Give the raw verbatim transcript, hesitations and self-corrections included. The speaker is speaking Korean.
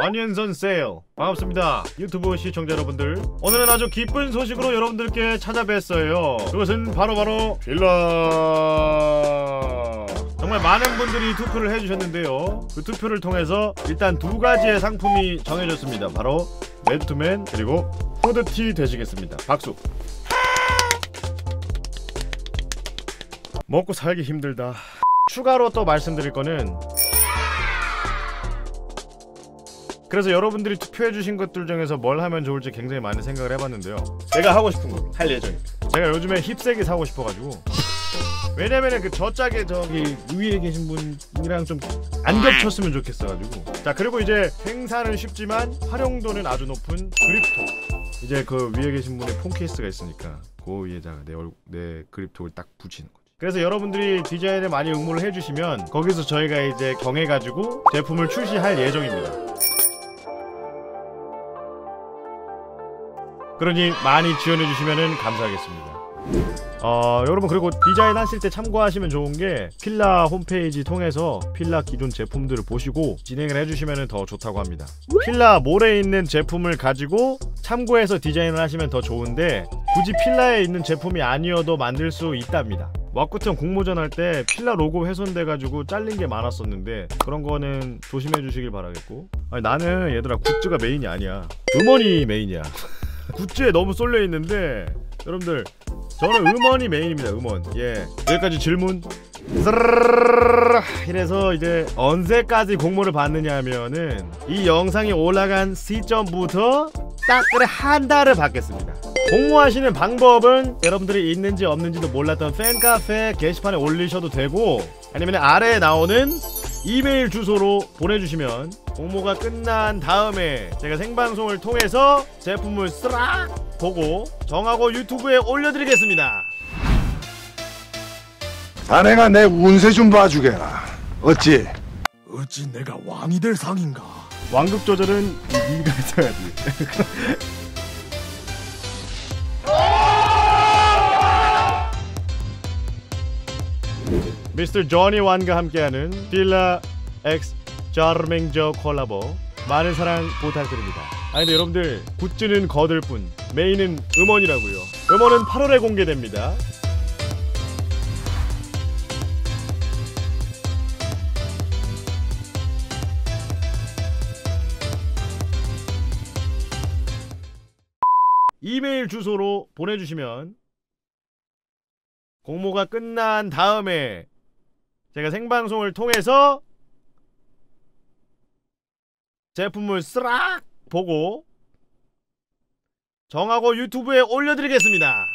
완연선 세일 반갑습니다 유튜브 시청자 여러분들, 오늘은 아주 기쁜 소식으로 여러분들께 찾아뵀어요. 그것은 바로바로 필라. 정말 많은 분들이 투표를 해주셨는데요, 그 투표를 통해서 일단 두 가지의 상품이 정해졌습니다. 바로 맨투맨 그리고 후드티 되시겠습니다. 박수. 먹고 살기 힘들다. 추가로 또 말씀드릴 거는, 그래서 여러분들이 투표해주신 것들 중에서 뭘 하면 좋을지 굉장히 많이 생각을 해봤는데요, 제가 하고 싶은 걸 할 예정입니다. 제가 요즘에 힙색이 사고 싶어가지고, 왜냐면은 그 저짝에 저기 위에 계신 분이랑 좀 안 겹쳤으면 좋겠어가지고. 자, 그리고 이제 행사는 쉽지만 활용도는 아주 높은 그립톡. 이제 그 위에 계신 분의 폰 케이스가 있으니까 그 위에다가 내 얼굴, 내 그립톡을 딱 붙이는 거. 그래서 여러분들이 디자인에 많이 응모를 해주시면 거기서 저희가 이제 경해가지고 제품을 출시할 예정입니다. 그러니 많이 지원해주시면 감사하겠습니다. 어, 여러분, 그리고 디자인 하실 때 참고하시면 좋은 게, 필라 홈페이지 통해서 필라 기존 제품들을 보시고 진행을 해주시면 더 좋다고 합니다. 필라 몰에 있는 제품을 가지고 참고해서 디자인을 하시면 더 좋은데, 굳이 필라에 있는 제품이 아니어도 만들 수 있답니다. 와쿠텐 공모전 할 때 필라 로고 훼손돼가지고 잘린 게 많았었는데, 그런 거는 조심해 주시길 바라겠고. 아니, 나는 얘들아, 굿즈가 메인이 아니야. 음원이 메인이야. 굿즈에 너무 쏠려 있는데, 여러분들, 저는 음원이 메인입니다. 음원. 예, 여기까지 질문. 이래서 이제 언제까지 공모를 받느냐 하면은, 이 영상이 올라간 시점부터 딱 그래 한 달을 받겠습니다. 공모하시는 방법은 여러분들이 있는지 없는지도 몰랐던 팬카페 게시판에 올리셔도 되고, 아니면 아래에 나오는 이메일 주소로 보내주시면 공모가 끝난 다음에 제가 생방송을 통해서 제품을 쓱 보고 정하고 유튜브에 올려드리겠습니다. 자네가 내 운세 좀 봐주게라. 어찌 어찌 내가 왕이 될 상인가. 왕급 조절은 네가 해줘야지. 미스터 조니 완과 함께하는 필라 엑스 차밍조 콜라보 많은 사랑 부탁드립니다. 아니, 근데 여러분들, 굿즈는 거들 뿐 메인은 음원이라고요. 음원은 팔월에 공개됩니다. 이메일 주소로 보내주시면 공모가 끝난 다음에 제가 생방송을 통해서 제품을 쓰락 보고 정하고 유튜브에 올려드리겠습니다.